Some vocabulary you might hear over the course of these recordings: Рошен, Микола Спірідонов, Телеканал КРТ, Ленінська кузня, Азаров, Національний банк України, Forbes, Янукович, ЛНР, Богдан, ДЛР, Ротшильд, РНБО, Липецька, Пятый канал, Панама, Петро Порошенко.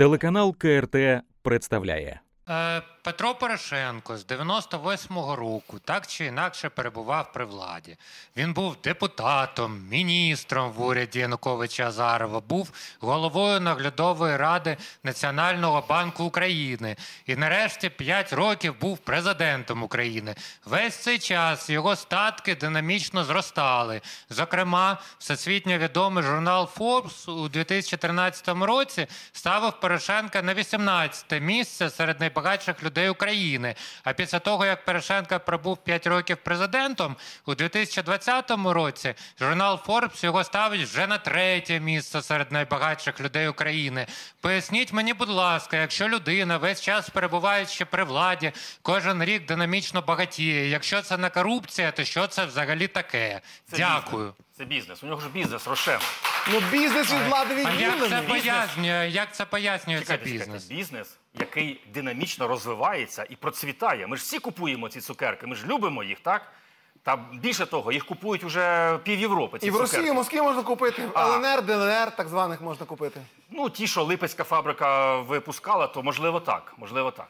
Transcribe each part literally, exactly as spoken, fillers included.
Телеканал КРТ представляє. Петро Порошенко з дев'яносто восьмого року так чи інакше перебував при владі. Він був депутатом, міністром в уряді Януковича Азарова, був головою наглядової ради Національного банку України і нарешті п'ять років був президентом України. Весь цей час його статки динамічно зростали. Зокрема, всесвітньо відомий журнал Forbes у дві тисячі тринадцятому році ставив Порошенка на вісімнадцяте місце серед найбагатших багатших людей України. А після того, як Порошенко пробув п'ять років президентом, у дві тисячі двадцятому році журнал Forbes його ставить вже на третє місце серед найбагатших людей України. Поясніть мені, будь ласка, якщо людина весь час перебуває ще при владі, кожен рік динамічно багатіє, якщо це не корупція, то що це взагалі таке? Це Дякую. Бізнес. Це бізнес. У нього ж бізнес, Рошен. Ну, бізнес від влади відділений. Як це пояснює цей бізнес? Бізнес, який динамічно розвивається і процвітає. Ми ж всі купуємо ці цукерки, ми ж любимо їх, так? Та більше того, їх купують вже пів Європи, ці цукерки. І в Росії, в Москві можна купити, ЛНР, ДЛР так званих можна купити. Ну, ті, що Липецька фабрика випускала, то можливо так, можливо так.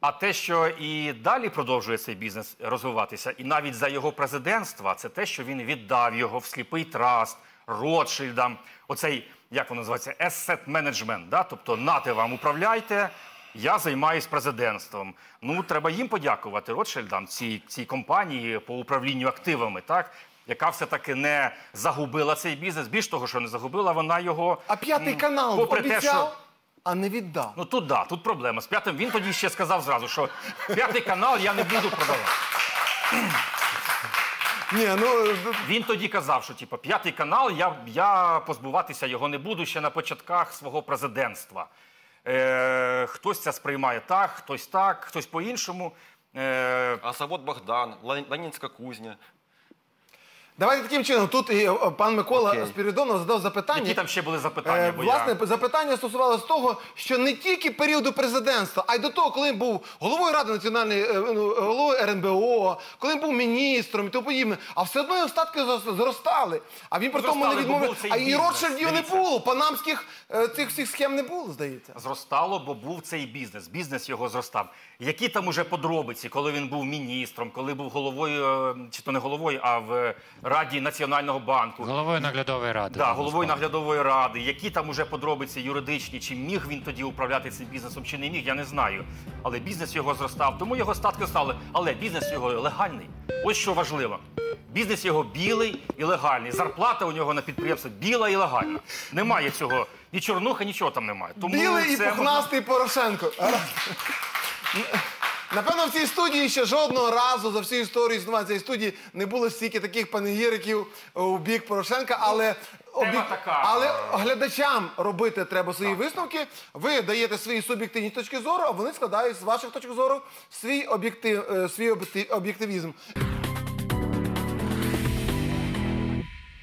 А те, що і далі продовжує цей бізнес розвиватися, і навіть за його президентства, це те, що він віддав його в сліпий траст Ротшильдам, оцей, як воно називається, asset management, тобто нате вам управляйте, я займаюсь президентством. Ну, треба їм подякувати, Ротшильдам, цій компанії по управлінню активами, так? Яка все-таки не загубила цей бізнес, більш того, що не загубила, вона його... А п'ятий канал обіцяв? А не віддав. Ну, тут так, тут проблема. З п'ятим він тоді ще сказав зразу, що п'ятий канал я не буду продавати. Він тоді казав, що п'ятий канал, я позбуватися його не буду ще на початках свого президентства. Хтось це сприймає так, хтось так, хтось по-іншому. А завод Богдан, Ленінська кузня. Давайте таким чином, тут пан Микола Спірідонов задав запитання. Які там ще були запитання? Власне, запитання стосувалося того, що не тільки періоду президентства, а й до того, коли він був головою Ради Національної, головою РНБО, коли він був міністром і тому подібне, а все одно його статки зростали. А він при тому не відмовив, а і Ротшильдів не було, панамських цих всіх схем не було, здається. Зростало, бо був цей бізнес, бізнес його зростав. Які там уже подробиці, коли він був міністром, коли був головою, чи то не головою, а в Раді Національного банку. Головою наглядової ради. Так, головою наглядової ради. Які там уже подробиці юридичні, чи міг він тоді управляти цим бізнесом, чи не міг, я не знаю. Але бізнес його зростав, тому його статки стали. Але бізнес його легальний. Ось що важливо. Бізнес його білий і легальний. Зарплата у нього на підприємстві біла і легальна. Немає цього. Ні чорнуха, нічого там немає. Білий і пухнастий Порошенко. Напевно, в цій студії ще жодного разу за всю історію існування цієї студії не було стільки таких панегіриків у бік Порошенка, але... Але глядачам робити треба свої висновки, ви даєте свої суб'єктивні точки зору, а вони складають з ваших точок зору свій об'єктивізм.